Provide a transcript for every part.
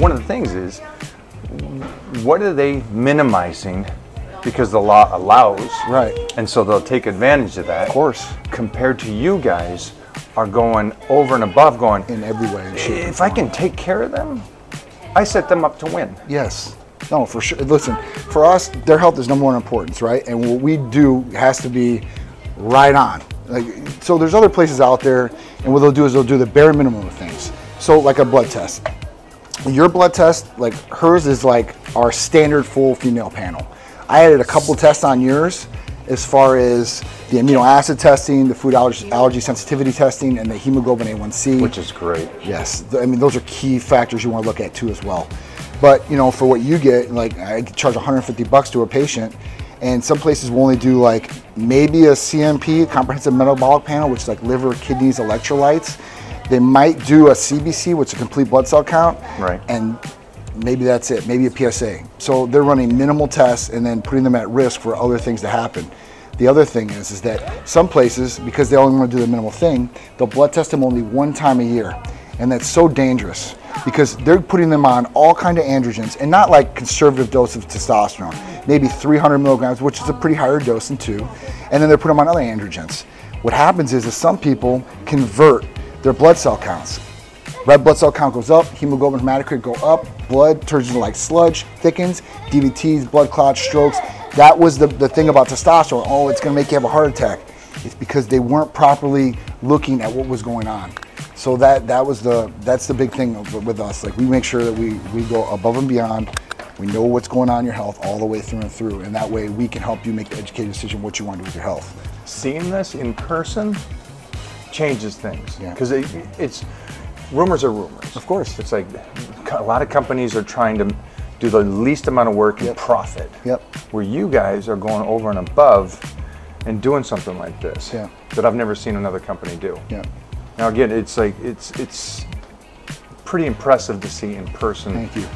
One of the things is, what are they minimizing? Because the law allows, right? And so they'll take advantage of that. Of course. Compared to you guys are going over and above, going in every way. If I can take care of them, I set them up to win. Yes. No, for sure. Listen, for us, their health is number one importance, right? And what we do has to be right on. Like, so there's other places out there, and what they'll do is they'll do the bare minimum of things. So like a blood test. Your blood test, like hers, is like our standard full female panel. I added a couple tests on yours as far as the amino acid testing, the food allergy sensitivity testing, and the hemoglobin A1C. Which is great. Yes. I mean, those are key factors you want to look at too as well. But, you know, for what you get, like I charge $150 to a patient, and some places will only do like maybe a CMP, comprehensive metabolic panel, which is like liver, kidneys, electrolytes. They might do a CBC, which is a complete blood cell count, right? And maybe that's it, maybe a PSA. So they're running minimal tests and then putting them at risk for other things to happen. The other thing is that some places, because they only want to do the minimal thing, they'll blood test them only one time a year. And that's so dangerous because they're putting them on all kinds of androgens, and not like conservative dose of testosterone, maybe 300 milligrams, which is a pretty higher dose than 2. And then they're putting them on other androgens. What happens is some people convert their blood cell counts. Red blood cell count goes up, hemoglobin, hematocrit go up, blood turns into like sludge, thickens, DVTs, blood clots, strokes. That was the thing about testosterone. Oh, it's gonna make you have a heart attack. It's because they weren't properly looking at what was going on. So that's the big thing with us. Like, we make sure that we go above and beyond. We know what's going on in your health all the way through and through. And that way we can help you make the educated decision what you want to do with your health. Seeing this in person changes things. Yeah. 'Cause it's, rumors are rumors. Of course. It's like a lot of companies are trying to do the least amount of work and profit. Yep. Where you guys are going over and above and doing something like this that I've never seen another company do. Yeah. Now again, it's like it's pretty impressive to see in person. Thank you.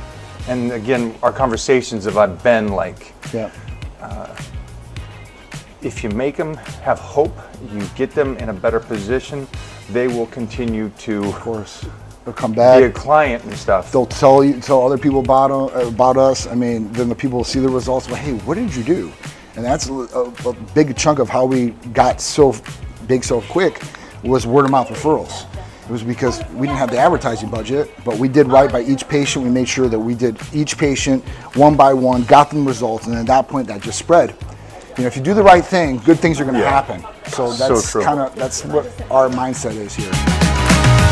And again, our conversations have been like, if you make them have hope, you get them in a better position, they will continue to, of course, they'll come back, be a client and stuff. They'll tell other people about us. I mean, then the people will see the results. Well, hey, what did you do? And that's a big chunk of how we got so big so quick was word of mouth referrals. It was because we didn't have the advertising budget, but we did right by each patient. We made sure that we did each patient one by one, got them results, and at that point, that just spread. You know, if you do the right thing, good things are going to happen. So that's kind of what our mindset is here.